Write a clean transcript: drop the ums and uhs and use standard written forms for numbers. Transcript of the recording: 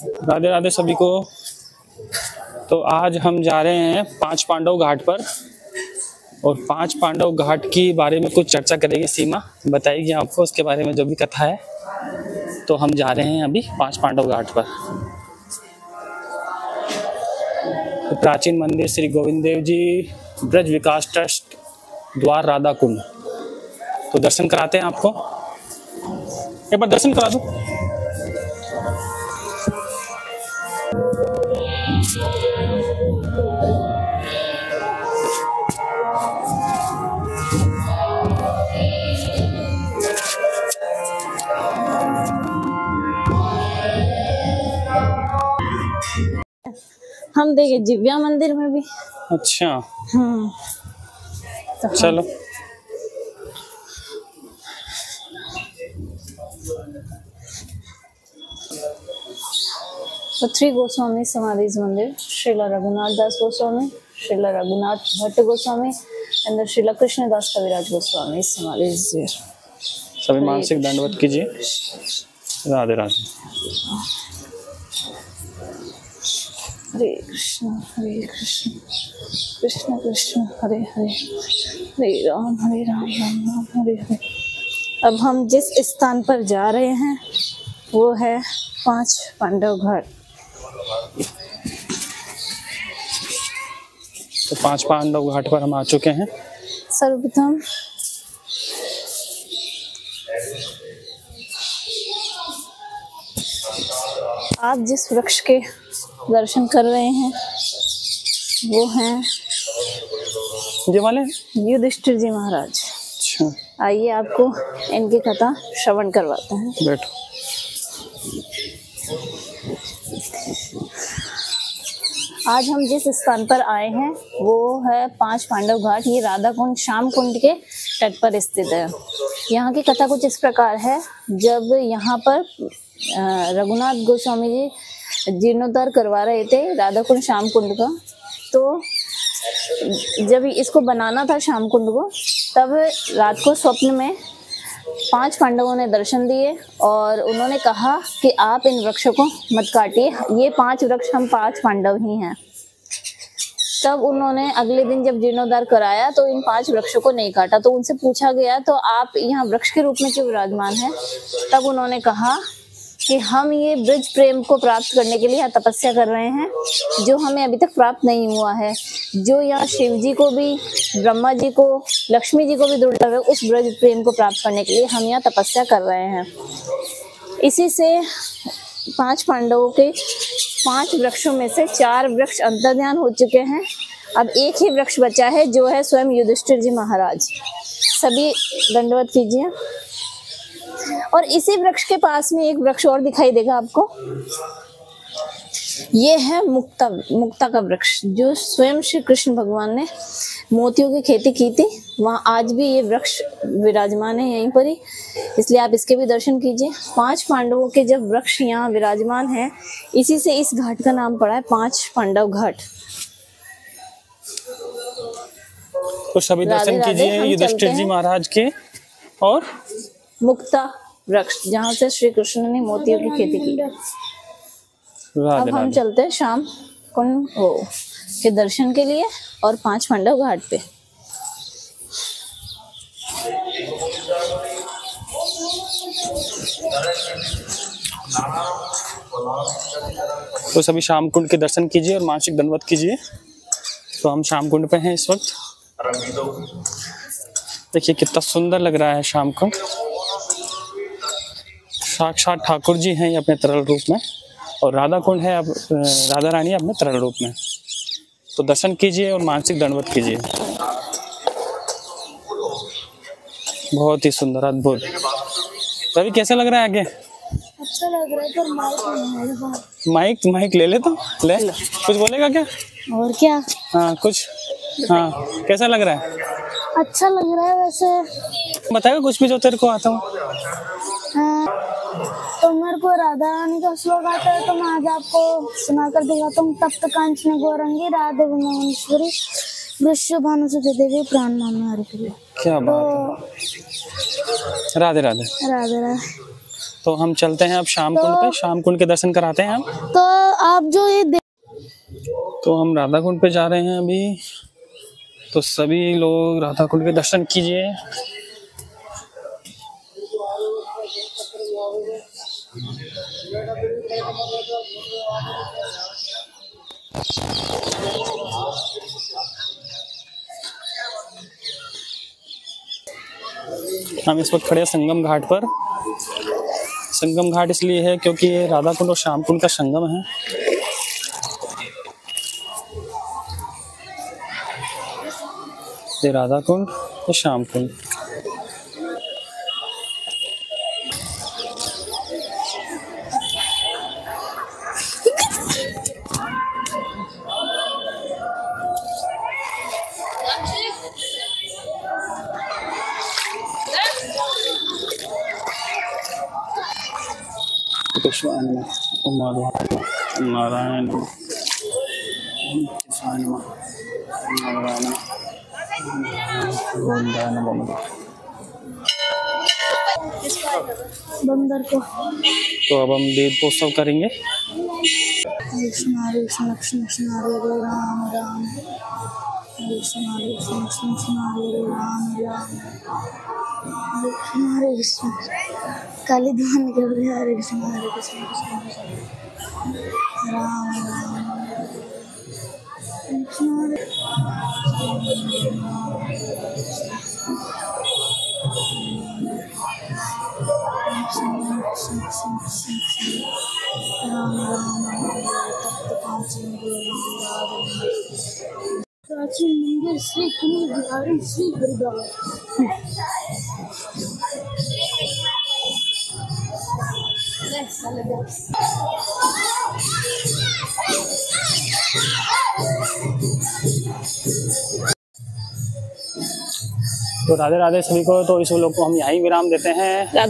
राधे राधे सभी को। तो आज हम जा रहे हैं पांच पांडव घाट पर और पांच पांडव घाट के बारे में कुछ चर्चा करेगी, सीमा बताएगी आपको उसके बारे में जो भी कथा है। तो हम जा रहे हैं अभी पांच पांडव घाट पर। तो प्राचीन मंदिर श्री गोविंद देव जी ब्रज विकास ट्रस्ट द्वार राधा कुंड। तो दर्शन कराते हैं आपको, एक बार दर्शन करा दो। हम देखे दिव्या मंदिर में भी। अच्छा तो चलो श्री गोस्वामी समाधि मंदिर, श्रीला रघुनाथ दास गोस्वामी, श्रीला रघुनाथ भट्ट गोस्वामी एंड श्रीला कृष्णदास कविराज गोस्वामी समाधि। सभी मानसिक दंडवत कीजिए। राधे राधे, हरे कृष्ण कृष्ण कृष्ण हरे हरे, हरे राम राम राम हरे हरे। अब हम जिस स्थान पर जा रहे हैं वो है पांच पांडव घाट। तो पांच पांडव घाट पर हम आ चुके हैं। सर्वप्रथम आप जिस वृक्ष के दर्शन कर रहे हैं वो हैं जो वाले युधिष्ठिर जी महाराज। आइए आपको इनकी कथा श्रवण करवाते हैं। बैठो। आज हम जिस स्थान पर आए हैं वो है पांच पांडव घाट। ये राधा कुंड श्याम कुंड के तट पर स्थित है। यहाँ की कथा कुछ इस प्रकार है। जब यहाँ पर रघुनाथ गोस्वामी जी जीर्णोद्धार करवा रहे थे राधा कुंड श्याम कुंड का, तो जब इसको बनाना था श्याम कुंड को, तब रात को स्वप्न में पांच पांडवों ने दर्शन दिए और उन्होंने कहा कि आप इन वृक्षों को मत काटिए, ये पांच वृक्ष हम पांच पांडव ही हैं। तब उन्होंने अगले दिन जब जीर्णोद्धार कराया तो इन पांच वृक्षों को नहीं काटा। तो उनसे पूछा गया तो आप यहाँ वृक्ष के रूप में क्यों विराजमान हैं? तब उन्होंने कहा कि हम ये ब्रज प्रेम को प्राप्त करने के लिए तपस्या कर रहे हैं जो हमें अभी तक प्राप्त नहीं हुआ है। जो यहाँ शिव जी को भी, ब्रह्मा जी को, लक्ष्मी जी को भी दुर्लभ है, उस ब्रज प्रेम को प्राप्त करने के लिए हम यहाँ तपस्या कर रहे हैं। इसी से पांच पांडवों के पांच वृक्षों में से चार वृक्ष अंतर्ध्यान हो चुके हैं। अब एक ही वृक्ष बचा है जो है स्वयं युधिष्ठिर जी महाराज। सभी दंडवत कीजिए। और इसी वृक्ष के पास में एक वृक्ष और दिखाई देगा आपको, ये है मुक्ता का वृक्ष जो स्वयं श्री कृष्ण भगवान ने मोतियों की खेती की थी, वहाँ आज भी ये वृक्ष विराजमान है यहीं पर ही, इसलिए आप इसके भी दर्शन कीजिए। पांच पांडवों के जब वृक्ष यहाँ विराजमान है, इसी से इस घाट का नाम पड़ा है पांच पांडव घाट। तो सभी दर्शन कीजिए युधिष्ठिर जी महाराज के और मुक्ता वृक्ष जहाँ से श्री कृष्ण ने मोतियों की खेती की। अब हम चलते हैं श्याम कुंड के दर्शन के लिए और पांच पांडव घाट पे। तो सभी श्याम कुंड के दर्शन कीजिए और मानसिक दंडवत कीजिए। तो हम श्याम कुंड पे हैं इस वक्त। देखिए कितना सुंदर लग रहा है श्याम कुंड। साक्षात ठाकुर जी हैं अपने तरल रूप में और राधा कुंड है अब राधा रानी अपने तरल रूप में। तो दर्शन कीजिए और मानसिक दंडवत कीजिए। बहुत ही सुंदर, अद्भुत। रवि कैसे लग रहा है? आगे अच्छा लग रहा है पर माइक ले ले तो ले कुछ बोलेगा क्या? और क्या? हाँ कुछ, हाँ कैसा लग रहा है? अच्छा लग रहा है। वैसे बताएगा कुछ भी जो तेरे को आता हूँ। तो मेरे को राधा रानी का श्लोक आता है तो मैं आज आपको सुना कर दिखाता हूँ। तप्त कांचन गौरंगी राधे भुवनेश्वरी वृषभानुसुते देवी प्राण नाम हरि। क्या बात है। राधे राधे राधे राधे। तो हम चलते हैं अब श्याम कुंड पे, श्याम कुंड के दर्शन कराते हैं हम। तो आप जो ये तो हम राधा कुंड पे जा रहे हैं अभी, तो सभी लोग राधा कुंड के दर्शन कीजिए। हम इस वक्त खड़े हैं संगम घाट पर। संगम घाट इसलिए है क्योंकि ये राधा कुंड और श्याम कुंड का संगम है। ये राधा कुंड और श्याम कुंड। नारायण नारायण बंदर को तो अब हम देव उत्सव करेंगे। काली धान के हरे प्राचीन मंदिर श्री कुमार बिहारी श्री दुर्गा। तो राधे राधे सभी को। तो इस लोग को हम यहीं विराम देते हैं।